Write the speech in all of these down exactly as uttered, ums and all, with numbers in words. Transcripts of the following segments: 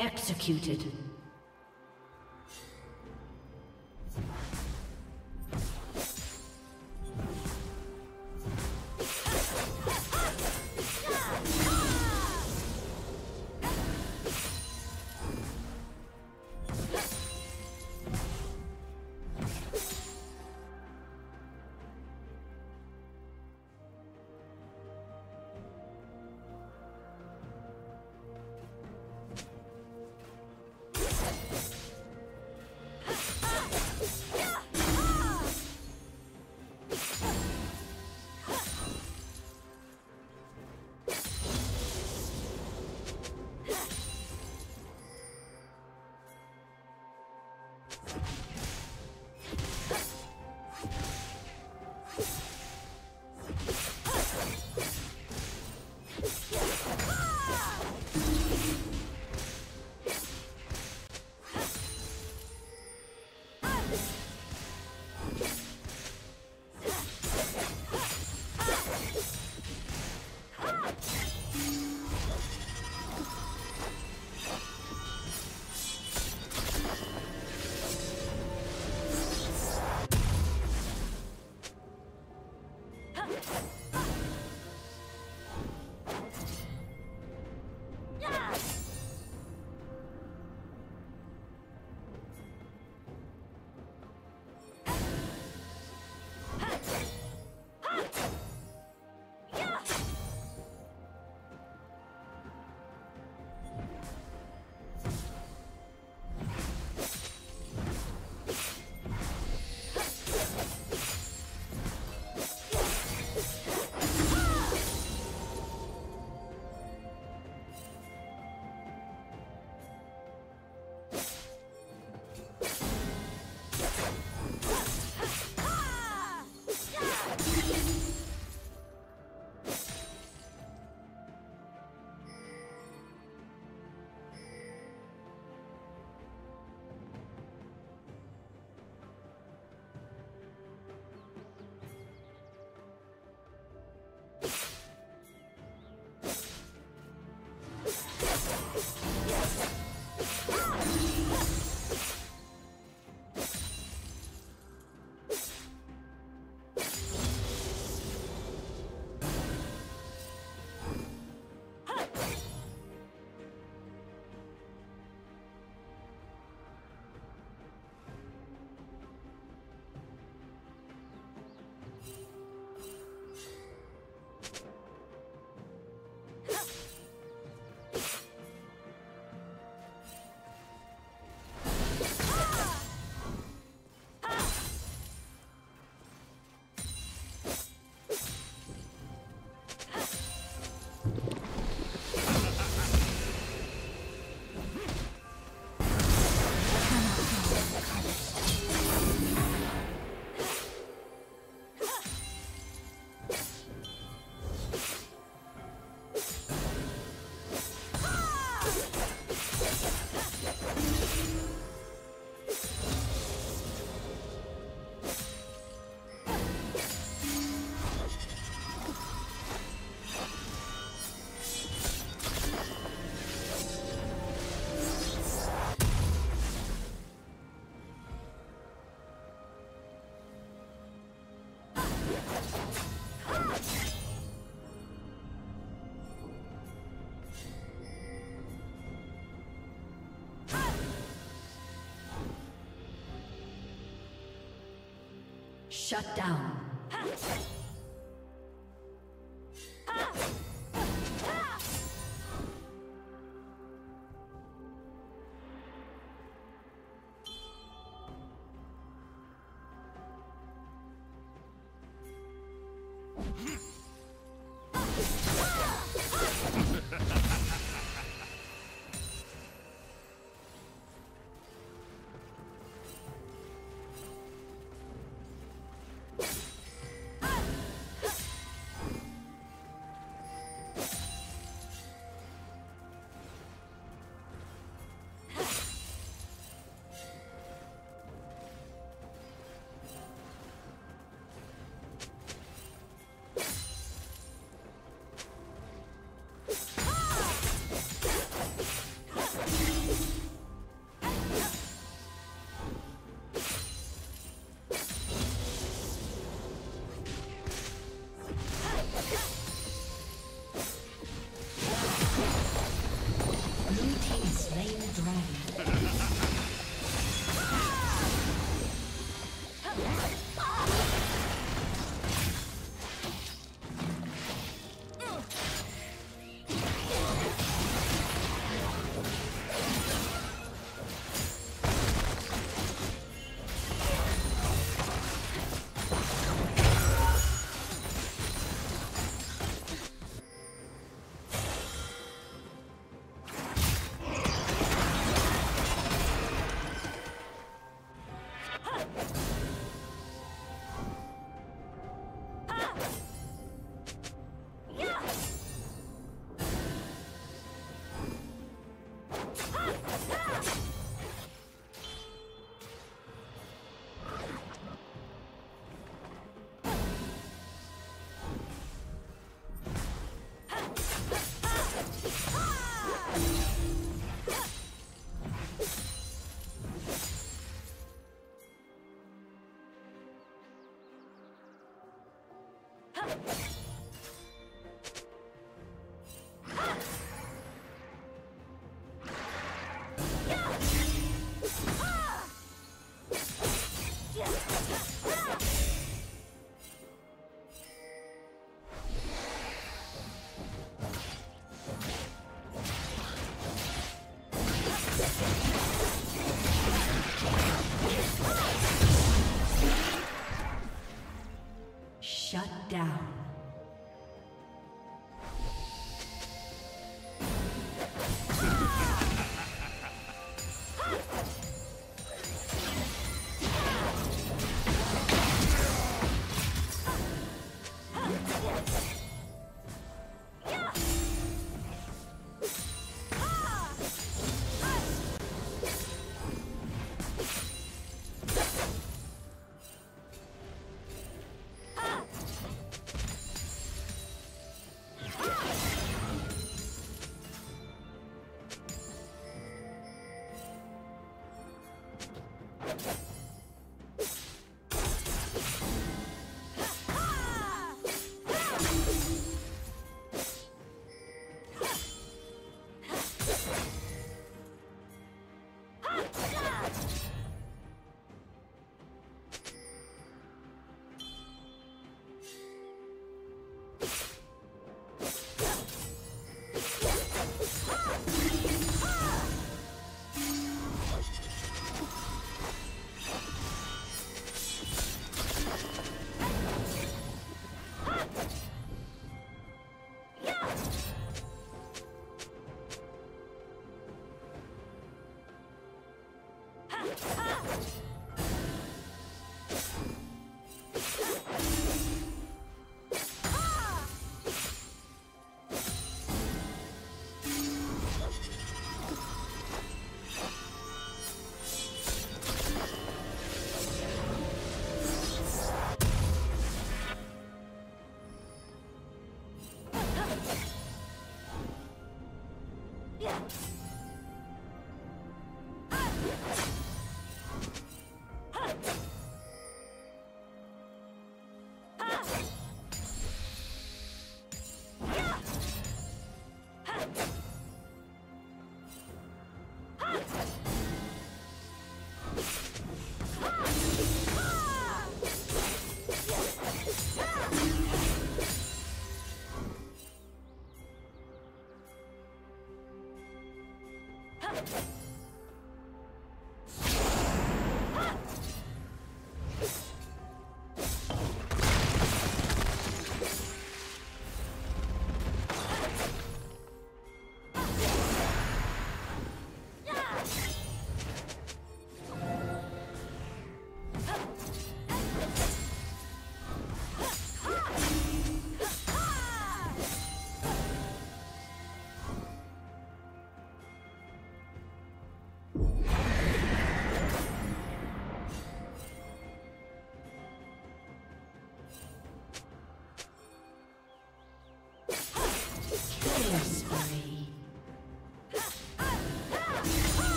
Executed. Shut down.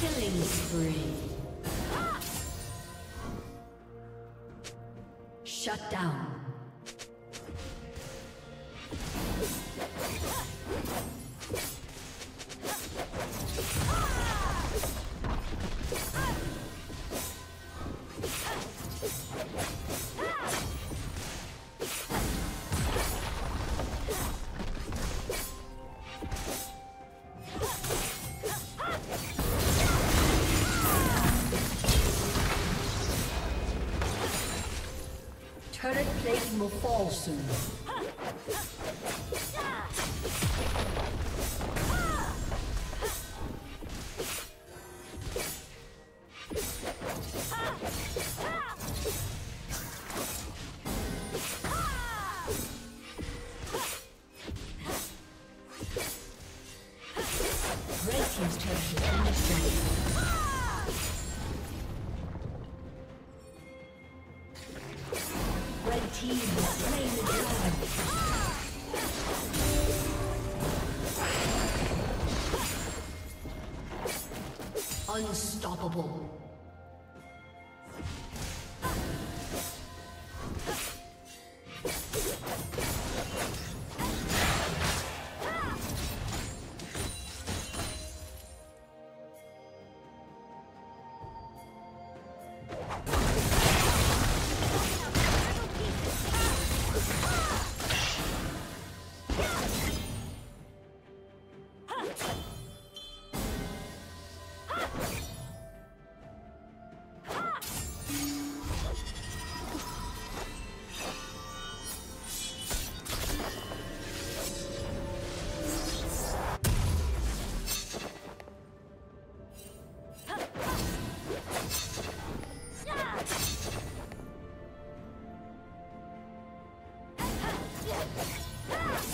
Killing spree. Shut down. Turret plating will fall soon. Unstoppable.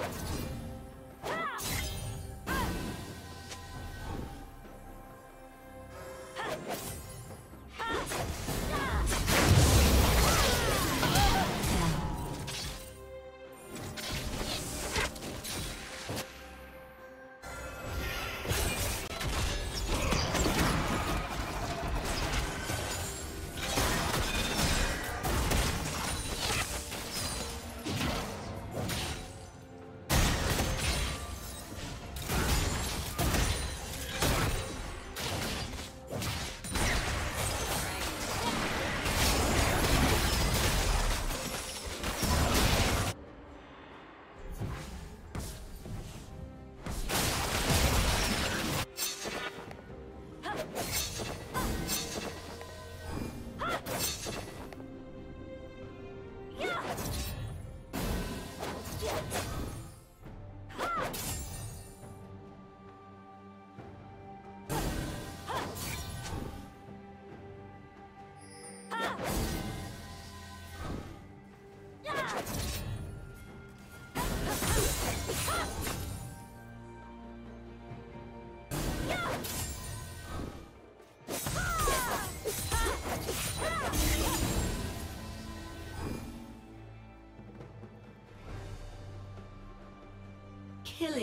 Let's go.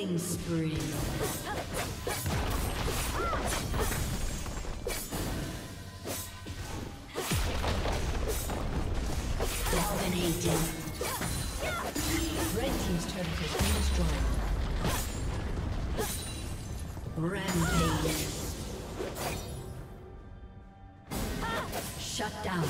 Killing spree. Dominating. Red team's turret has been destroyed. Rampage. Shut down.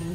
Blue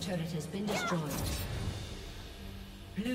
Turret has been destroyed. Blue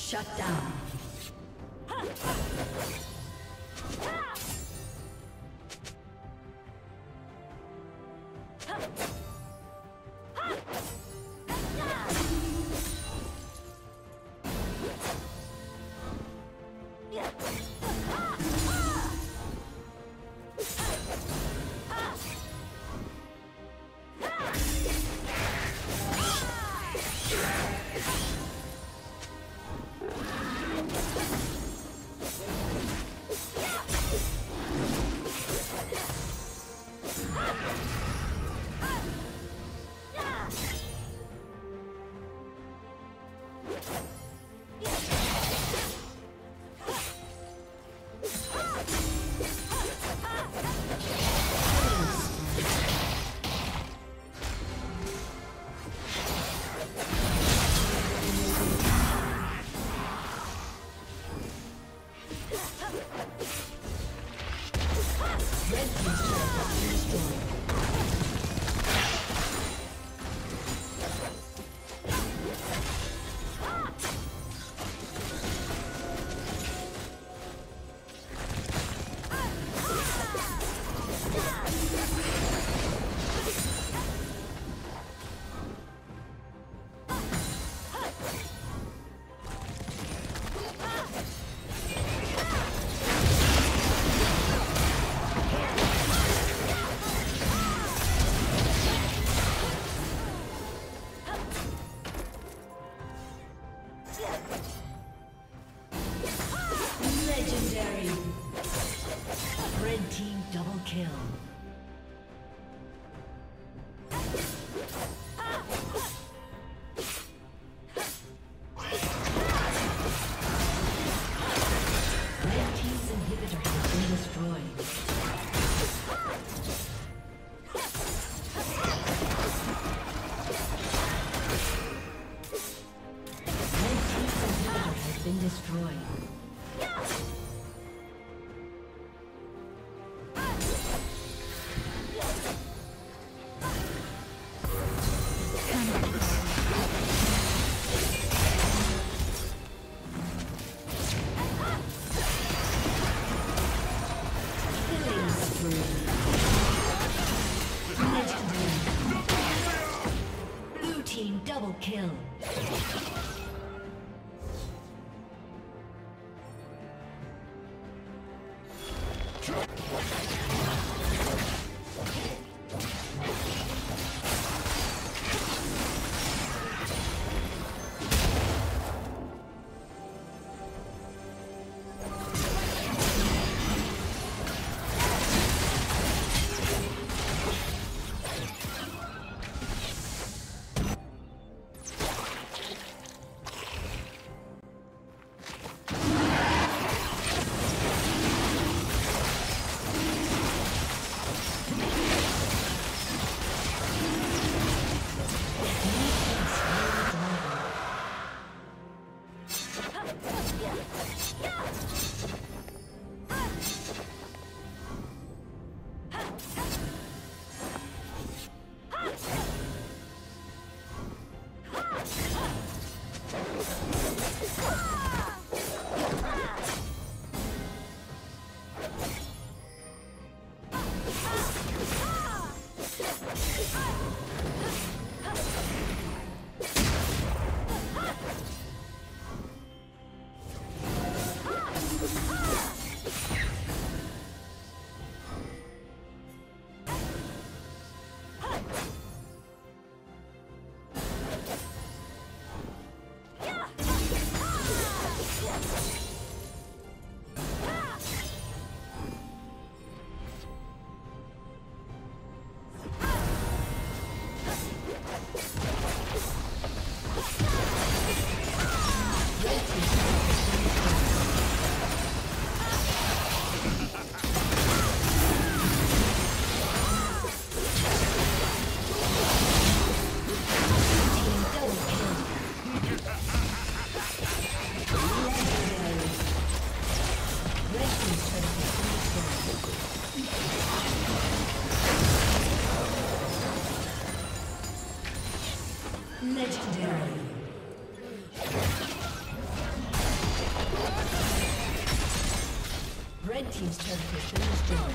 Shut down. Let's go. Double kill. Team's turn to finish down.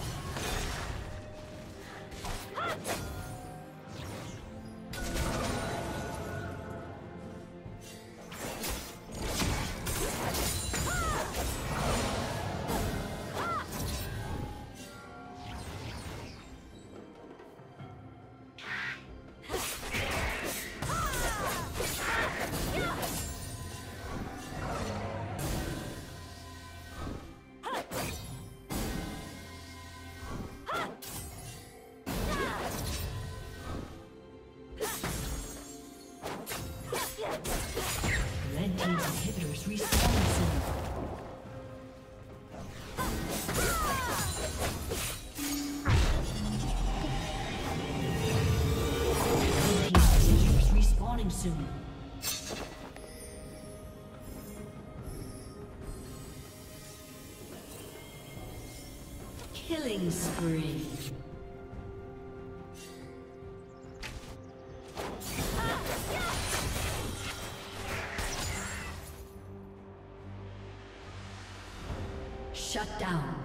Soon. Killing spree. Shut down.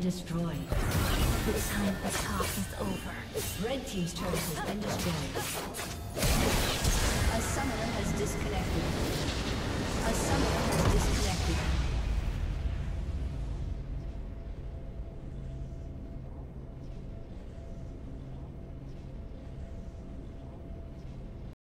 Destroyed. The time for talk is over. Red team's turret has been destroyed. A summoner has disconnected. A summoner has disconnected.